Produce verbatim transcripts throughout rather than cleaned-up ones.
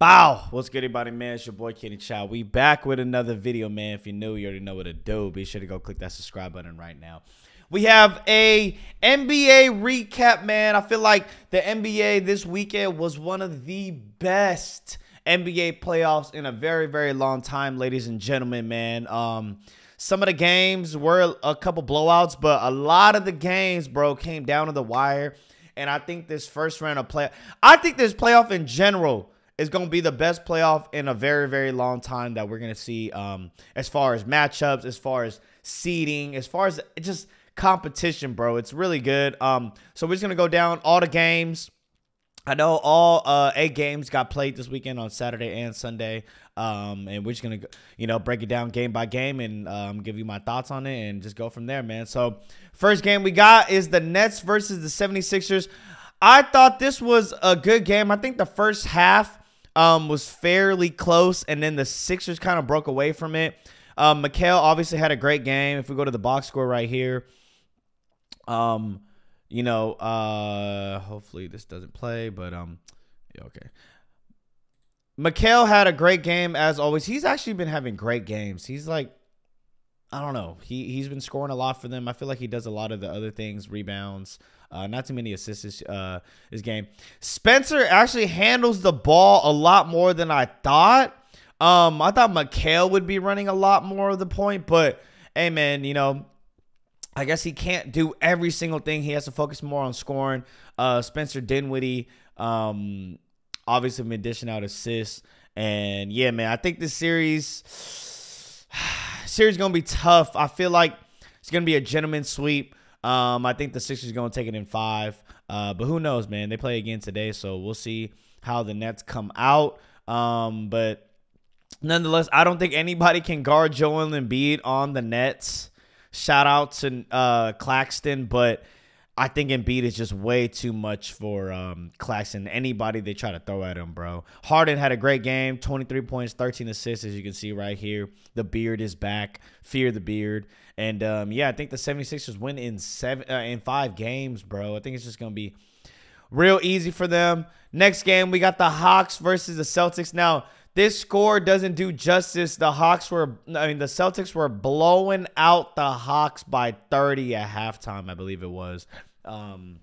Bow! What's good, everybody, man? It's your boy, Kenny Chow. We back with another video, man. If you're new, you already know what to do. Be sure to go click that subscribe button right now. We have a N B A recap, man. I feel like the N B A this weekend was one of the best N B A playoffs in a very, very long time, ladies and gentlemen, man. Um, some of the games were a couple blowouts, but a lot of the games, bro, came down to the wire. And I think this first round of play, I think this playoff in general, it's going to be the best playoff in a very, very long time that we're going to see um, as far as matchups, as far as seeding, as far as just competition, bro. It's really good. Um, so we're just going to go down all the games. I know all uh, eight games got played this weekend on Saturday and Sunday. Um, and we're just going to, you know, break it down game by game and um, give you my thoughts on it and just go from there, man. So first game we got is the Nets versus the seventy-sixers. I thought this was a good game. I think the first half Um, was fairly close, and then the Sixers kind of broke away from it. Um, Mikal obviously had a great game. If we go to the box score right here, um, you know, uh, hopefully this doesn't play, but um, yeah, okay. Mikal had a great game as always. He's actually been having great games. He's like, I don't know, he he's been scoring a lot for them. I feel like he does a lot of the other things, rebounds. Uh, not too many assists uh, this game. Spencer actually handles the ball a lot more than I thought. Um, I thought Mikal would be running a lot more of the point, but, hey, man, you know, I guess he can't do every single thing. He has to focus more on scoring. Uh, Spencer Dinwiddie um, obviously been dishing out assists. And, yeah, man, I think this series, series going to be tough. I feel like it's going to be a gentleman's sweep. Um, I think the Sixers are going to take it in five. Uh, but who knows, man? They play again today, so we'll see how the Nets come out. Um, but nonetheless, I don't think anybody can guard Joel Embiid on the Nets. Shout out to uh, Claxton, but I think Embiid is just way too much for um, Claxton. Anybody they try to throw at him, bro. Harden had a great game, twenty-three points, thirteen assists, as you can see right here. The beard is back. Fear the beard. And, um, yeah, I think the seventy-sixers win in seven uh, in five games, bro. I think it's just going to be real easy for them. Next game, we got the Hawks versus the Celtics. Now, this score doesn't do justice. The Hawks were, I mean, the Celtics were blowing out the Hawks by thirty at halftime, I believe it was. Um,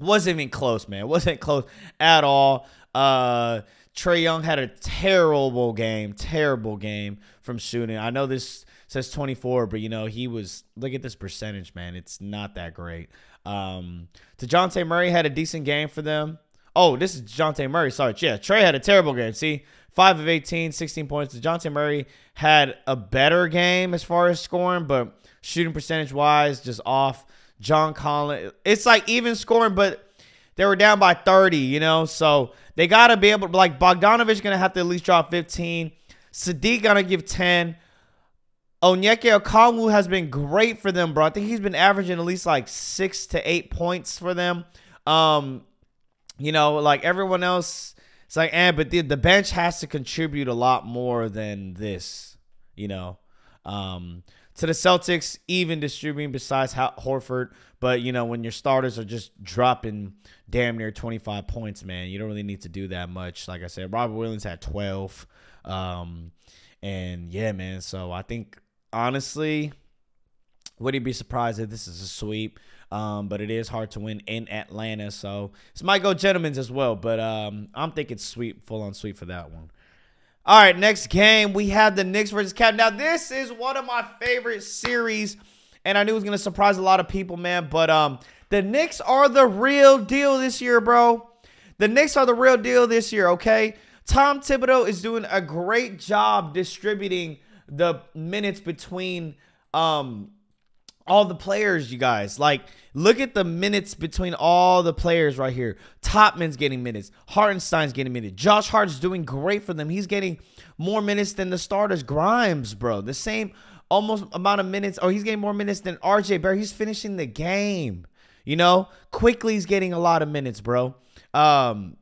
wasn't even close, man. Wasn't close at all. Uh, Trae Young had a terrible game, terrible game from shooting. I know this says twenty-four, but, you know, he was, look at this percentage, man. It's not that great. Um, DeJounte Murray had a decent game for them. Oh, this is DeJounte Murray. Sorry. Yeah, Trae had a terrible game. See, five of eighteen, sixteen points. DeJounte Murray had a better game as far as scoring, but shooting percentage-wise, just off. John Collins, it's like even scoring, but they were down by thirty, you know, so they got to be able to, like, Bogdanovich going to have to at least drop fifteen. Sadiq going to give ten. Onyeka Okongwu has been great for them, bro. I think he's been averaging at least, like, six to eight points for them. Um, you know, like, everyone else, it's like, eh, but the, the bench has to contribute a lot more than this, you know. Um, to the Celtics, even distributing besides Horford. But, you know, when your starters are just dropping damn near twenty-five points, man, you don't really need to do that much. Like I said, Robert Williams had twelve. Um, and, yeah, man, so I think, honestly, would he be surprised if this is a sweep? Um, but it is hard to win in Atlanta. So this might go gentlemen's as well. But um, I'm thinking sweep, full-on sweep for that one. All right, next game, we have the Knicks versus Cavs. Now, this is one of my favorite series, and I knew it was going to surprise a lot of people, man. But um, the Knicks are the real deal this year, bro. The Knicks are the real deal this year, okay? Tom Thibodeau is doing a great job distributing the minutes between um, all the players, you guys. Like, look at the minutes between all the players right here. Topman's getting minutes. Hartenstein's getting minutes. Josh Hart's doing great for them. He's getting more minutes than the starters. Grimes, bro. The same almost amount of minutes. Oh, he's getting more minutes than R J Barrett. He's finishing the game. You know? Quickly's getting a lot of minutes, bro. Um,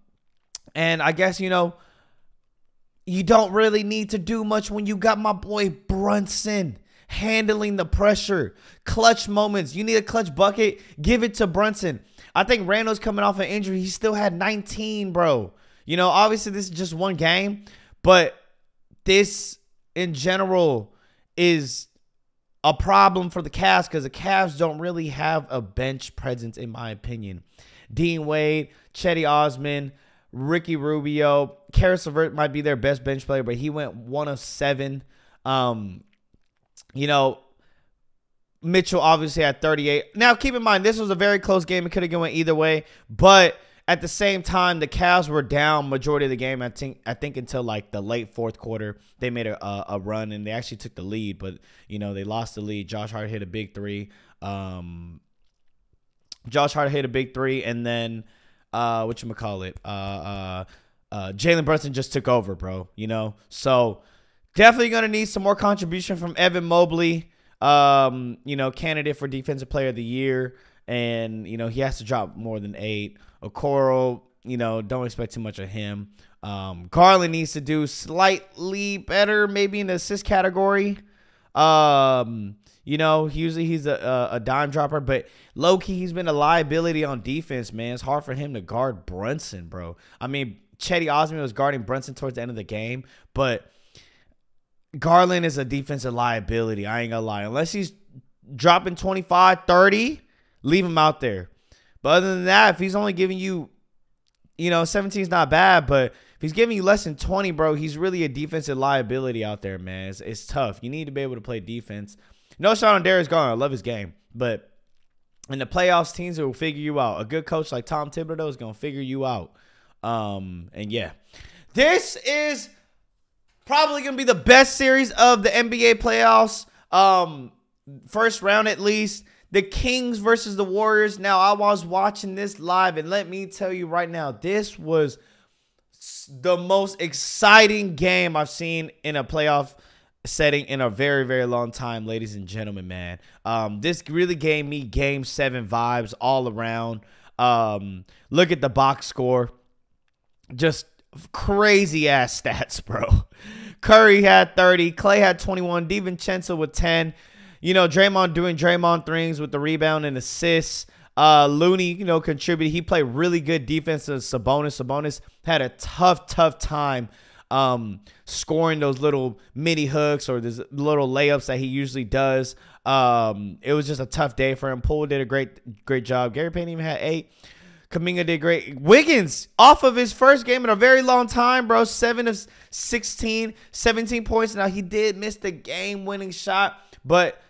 and I guess, you know, you don't really need to do much when you got my boy Brunson handling the pressure. Clutch moments. You need a clutch bucket, give it to Brunson. I think Randall's coming off an injury. He still had nineteen, bro. You know, obviously this is just one game, but this in general is a problem for the Cavs because the Cavs don't really have a bench presence, in my opinion. Dean Wade, Cedi Osman, Ricky Rubio, Karis LeVert might be their best bench player, but he went one of seven. Um, you know, Mitchell obviously had thirty-eight. Now, keep in mind, this was a very close game. It could have gone either way, but at the same time, the Cavs were down majority of the game. I think I think until like the late fourth quarter, they made a, a, a run and they actually took the lead, but you know they lost the lead. Josh Hart hit a big three. Um, Josh Hart hit a big three, and then uh, whatchamacallit, uh, uh, uh, Jalen Brunson just took over, bro. You know, so definitely gonna need some more contribution from Evan Mobley. Um, you know, candidate for Defensive Player of the Year, and you know he has to drop more than eight. Okoro, you know, don't expect too much of him. Um, Garland needs to do slightly better, maybe in the assist category. Um, you know, usually he's a, a dime dropper, but low-key, he's been a liability on defense, man. It's hard for him to guard Brunson, bro. I mean, Cedi Osman was guarding Brunson towards the end of the game, but Garland is a defensive liability. I ain't gonna lie. Unless he's dropping twenty-five, thirty, leave him out there. But other than that, if he's only giving you, you know, seventeen is not bad, but if he's giving you less than twenty, bro, he's really a defensive liability out there, man. It's, it's tough. You need to be able to play defense. No shot on Darius Garland. I love his game. But in the playoffs, teams will figure you out. A good coach like Tom Thibodeau is going to figure you out. Um, and, yeah. This is probably going to be the best series of the N B A playoffs. Um, first round, at least. The Kings versus the Warriors. Now, I was watching this live, and let me tell you right now, this was the most exciting game I've seen in a playoff setting in a very, very long time, ladies and gentlemen, man. Um, this really gave me Game seven vibes all around. Um, look at the box score. Just crazy-ass stats, bro. Curry had thirty. Clay had twenty-one. DiVincenzo with ten. You know, Draymond doing Draymond things with the rebound and assists. Uh, Looney, you know, contributed. He played really good defense to Sabonis. Sabonis had a tough, tough time um, scoring those little mini hooks or those little layups that he usually does. Um, it was just a tough day for him. Poole did a great, great job. Gary Payton even had eight. Kuminga did great. Wiggins, off of his first game in a very long time, bro. seven of sixteen, seventeen points. Now, he did miss the game-winning shot, but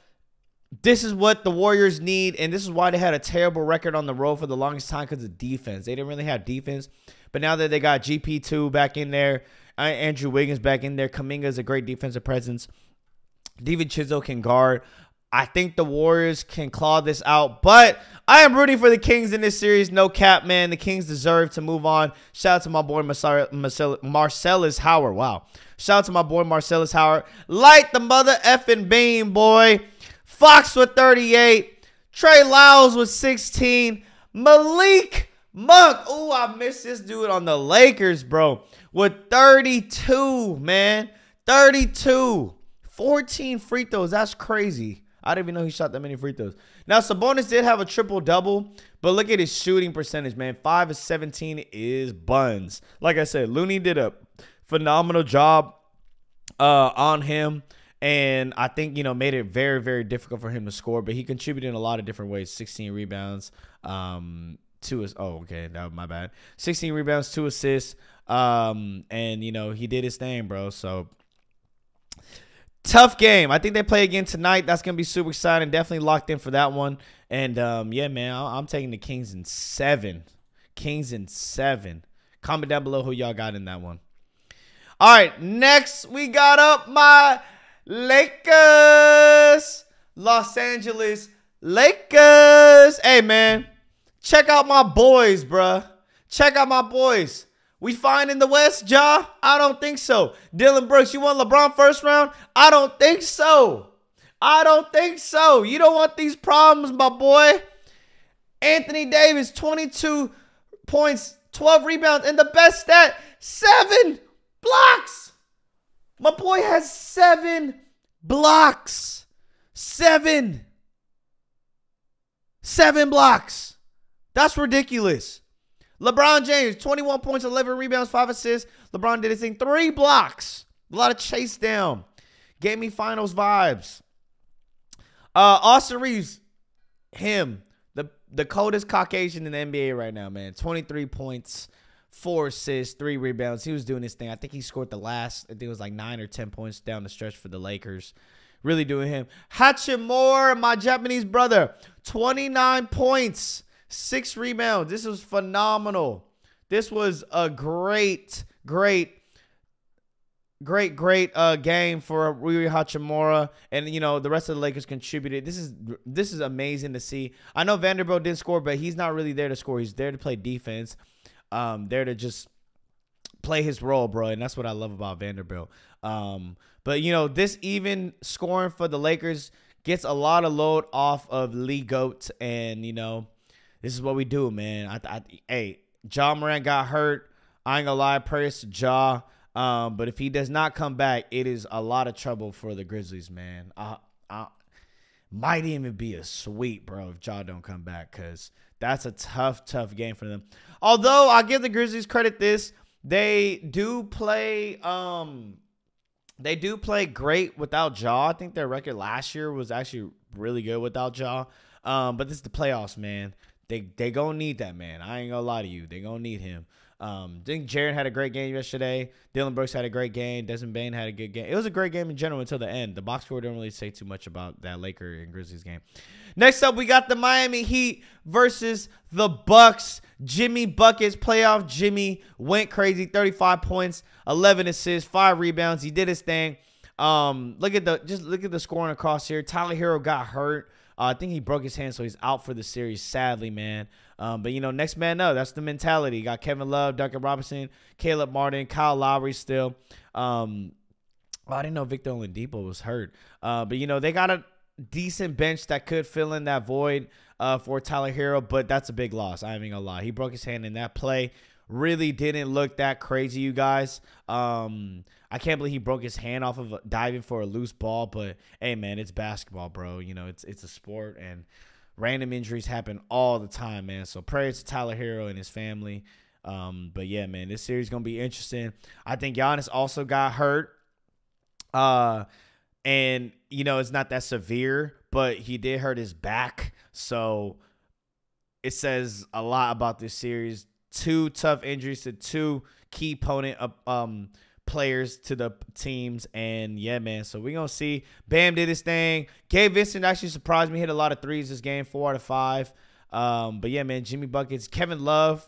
this is what the Warriors need, and this is why they had a terrible record on the road for the longest time because of defense. They didn't really have defense, but now that they got G P two back in there, Andrew Wiggins back in there, Kuminga is a great defensive presence. DiVincenzo can guard. I think the Warriors can claw this out, but I am rooting for the Kings in this series. No cap, man. The Kings deserve to move on. Shout out to my boy Marcellus, Marcellus Howard. Wow. Shout out to my boy Marcellus Howard. Light the mother effing beam, boy. Fox with thirty-eight, Trey Lyles with sixteen, Malik Monk, oh, I missed this dude on the Lakers, bro, with thirty-two, man, thirty-two, fourteen free throws, that's crazy. I didn't even know he shot that many free throws. Now, Sabonis did have a triple-double, but look at his shooting percentage, man, five of seventeen is buns. Like I said, Looney did a phenomenal job uh, on him. And I think, you know, made it very, very difficult for him to score. But he contributed in a lot of different ways. sixteen rebounds. Um, two is Oh, okay. That, my bad. sixteen rebounds, two assists. Um, and, you know, he did his thing, bro. So, tough game. I think they play again tonight. That's going to be super exciting. Definitely locked in for that one. And, um, yeah, man, I'm taking the Kings in seven. Kings in seven. Comment down below who y'all got in that one. All right. Next, we got up my Lakers, Los Angeles Lakers. Hey, man, check out my boys, bruh. Check out my boys. We fine in the West, Ja? I don't think so. Dylan Brooks, you want LeBron first round? I don't think so. I don't think so. You don't want these problems, my boy. Anthony Davis, twenty-two points, twelve rebounds, and the best stat, seven blocks. My boy has seven blocks. Seven. Seven blocks. That's ridiculous. LeBron James, twenty-one points, eleven rebounds, five assists. LeBron did his thing. Three blocks. A lot of chase down. Gave me finals vibes. Uh, Austin Reeves, him, the, the coldest Caucasian in the N B A right now, man. twenty-three points, four assists, three rebounds. He was doing his thing. I think he scored the last, I think it was like nine or ten points down the stretch for the Lakers. Really doing him. Hachimura, my Japanese brother, twenty-nine points, six rebounds. This was phenomenal. This was a great, great, great, great uh, game for Rui Hachimura. And, you know, the rest of the Lakers contributed. This is this is amazing to see. I know Vanderbilt did score, but he's not really there to score. He's there to play defense, um, there to just play his role, bro. And that's what I love about Vanderbilt. Um, but, you know, this even scoring for the Lakers gets a lot of load off of Lee Goat. And, you know, this is what we do, man. I, I, hey, Ja Morant got hurt. I ain't gonna lie, prayers to Ja. Um, but if he does not come back, it is a lot of trouble for the Grizzlies, man. I, I might even be a sweep, bro, if Ja don't come back, because that's a tough, tough game for them. Although I give the Grizzlies credit this. They do play um they do play great without Ja. I think their record last year was actually really good without Ja. Um, but this is the playoffs, man. They they gonna need that, man. I ain't gonna lie to you. They gonna need him. Um I think Jaren had a great game yesterday. Dylan Brooks had a great game. Desmond Bane had a good game. It was a great game in general until the end. The box score didn't really say too much about that Laker and Grizzlies game. Next up, we got the Miami Heat versus the Bucks. Jimmy Buckets, playoff Jimmy, went crazy. thirty-five points, eleven assists, five rebounds. He did his thing. Um, look at the just look at the scoring across here. Tyler Herro got hurt. Uh, I think he broke his hand, so he's out for the series, sadly, man. Um, but, you know, next man up. That's the mentality. You got Kevin Love, Duncan Robinson, Caleb Martin, Kyle Lowry still. Um, well, I didn't know Victor Oladipo was hurt. Uh, but, you know, they got a decent bench that could fill in that void uh, for Tyler Herro, but that's a big loss. I ain't gonna lie. He broke his hand in that play. Really didn't look that crazy, you guys. Um, I can't believe he broke his hand off of diving for a loose ball, but hey, man, it's basketball, bro. You know, it's it's a sport, and random injuries happen all the time, man. So prayers to Tyler Herro and his family. Um, but yeah, man, this series gonna be interesting. I think Giannis also got hurt, uh, and you know it's not that severe, but he did hurt his back, so it says a lot about this series. Two tough injuries to two key opponent um, players to the teams. And, yeah, man, so we're going to see. Bam did his thing. Gabe Vincent actually surprised me. Hit a lot of threes this game, four out of five. Um, but, yeah, man, Jimmy Buckets, Kevin Love.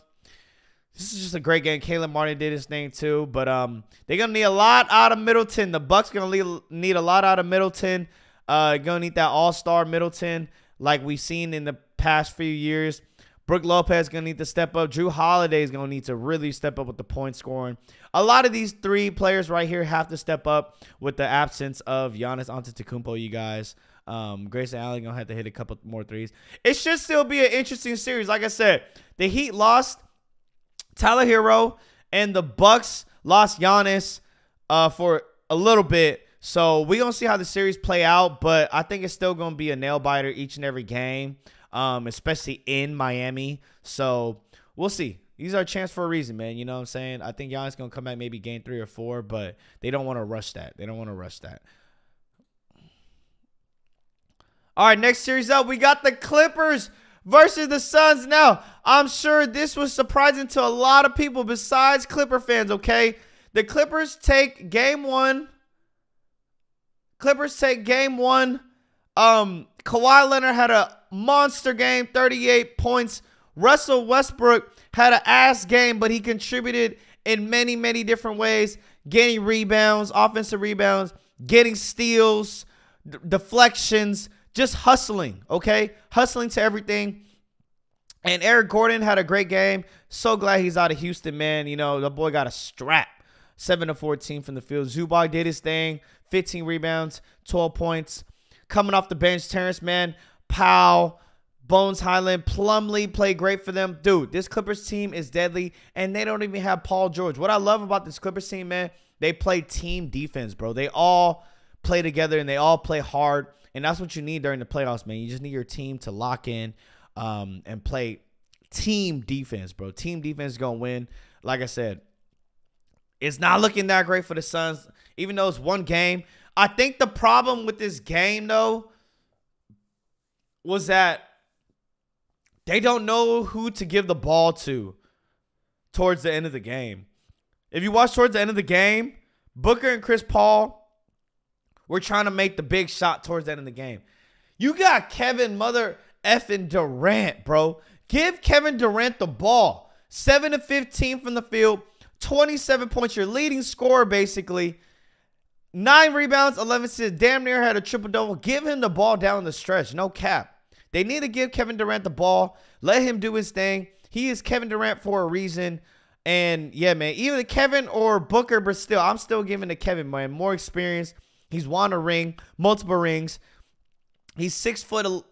This is just a great game. Caleb Martin did his thing, too. But um, they're going to need a lot out of Middleton. The Bucks going to need a lot out of Middleton. Uh, going to need that all-star Middleton like we've seen in the past few years. Brooke Lopez going to need to step up. Drew Holiday is going to need to really step up with the point scoring. A lot of these three players right here have to step up with the absence of Giannis Antetokounmpo, you guys. Um, Grayson Allen going to have to hit a couple more threes. It should still be an interesting series. Like I said, the Heat lost Tyler Herro, and the Bucks lost Giannis uh, for a little bit. So we're going to see how the series play out, but I think it's still going to be a nail-biter each and every game. Um, especially in Miami. So we'll see. These are a chance for a reason, man. You know what I'm saying? I think Giannis going to come back maybe game three or four, but they don't want to rush that. They don't want to rush that. All right, next series up, we got the Clippers versus the Suns. Now, I'm sure this was surprising to a lot of people besides Clipper fans, okay? The Clippers take game one. Clippers take game one. Um, Kawhi Leonard had a monster game, thirty-eight points. Russell Westbrook had an ass game, but he contributed in many, many different ways, getting rebounds, offensive rebounds, getting steals, deflections, just hustling, okay? Hustling to everything. And Eric Gordon had a great game. So glad he's out of Houston, man. You know, the boy got a strap. seven to fourteen from the field. Zubac did his thing, fifteen rebounds, twelve points. Coming off the bench, Terrence Mann, Powell, Bones Highland, Plumlee played great for them. Dude, this Clippers team is deadly, and they don't even have Paul George. What I love about this Clippers team, man, they play team defense, bro. They all play together, and they all play hard, and that's what you need during the playoffs, man. You just need your team to lock in um, and play team defense, bro. Team defense is going to win. Like I said, it's not looking that great for the Suns, even though it's one game. I think the problem with this game, though, was that they don't know who to give the ball to towards the end of the game. If you watch towards the end of the game, Booker and Chris Paul were trying to make the big shot towards the end of the game. You got Kevin mother effing Durant, bro. Give Kevin Durant the ball. seven to fifteen from the field. twenty-seven points. Your leading scorer, basically. nine rebounds, eleven assists. Damn near had a triple-double. Give him the ball down the stretch. No cap. They need to give Kevin Durant the ball. Let him do his thing. He is Kevin Durant for a reason. And, yeah, man, either Kevin or Booker, but still, I'm still giving to Kevin, man. More experience. He's won a ring, multiple rings. He's six foot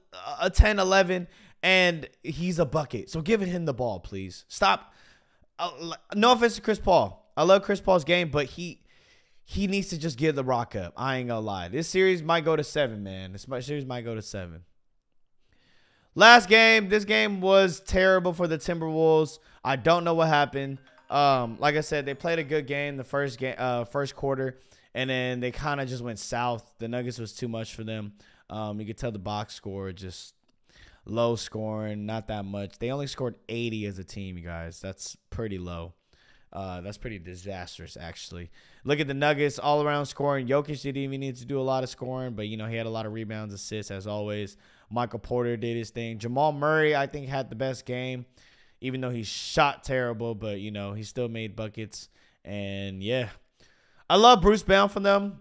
ten, eleven, and he's a bucket. So give him the ball, please. Stop. No offense to Chris Paul. I love Chris Paul's game, but he he needs to just give the rock up. I ain't going to lie. This series might go to seven, man. This series might go to seven. Last game, this game was terrible for the Timberwolves. I don't know what happened. Um, like I said, they played a good game the first game, uh, first quarter, and then they kind of just went south. The Nuggets was too much for them. Um, you could tell the box score, just low scoring, not that much. They only scored eighty as a team, you guys. That's pretty low. Uh, that's pretty disastrous, actually. Look at the Nuggets all around scoring. Jokic didn't even need to do a lot of scoring, but you know he had a lot of rebounds, assists as always. Michael Porter did his thing. Jamal Murray, I think, had the best game, even though he shot terrible. But, you know, he still made buckets. And, yeah, I love Bruce Brown for them.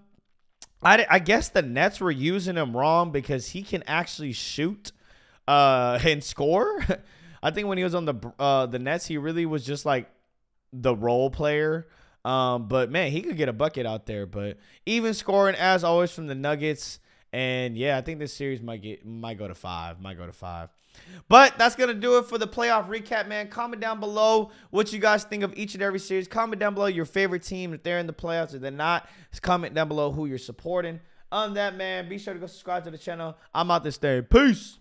I, I guess the Nets were using him wrong because he can actually shoot uh, and score. I think when he was on the uh, the Nets, he really was just like the role player. Um, but, man, he could get a bucket out there. But even scoring, as always, from the Nuggets. And, yeah, I think this series might get might go to five, might go to five. But that's going to do it for the playoff recap, man. Comment down below what you guys think of each and every series. Comment down below your favorite team, if they're in the playoffs or they're not. Just comment down below who you're supporting. On that, man, be sure to go subscribe to the channel. I'm out this day. Peace.